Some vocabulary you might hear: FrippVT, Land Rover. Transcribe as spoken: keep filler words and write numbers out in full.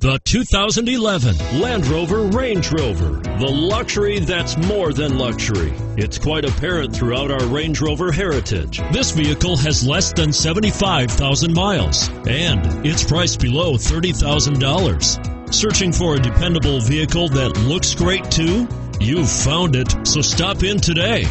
The two thousand eleven Land Rover Range Rover, the luxury that's more than luxury. It's quite apparent throughout our Range Rover heritage. This vehicle has less than seventy-five thousand miles, and it's priced below thirty thousand dollars. Searching for a dependable vehicle that looks great too? You've found it, so stop in today.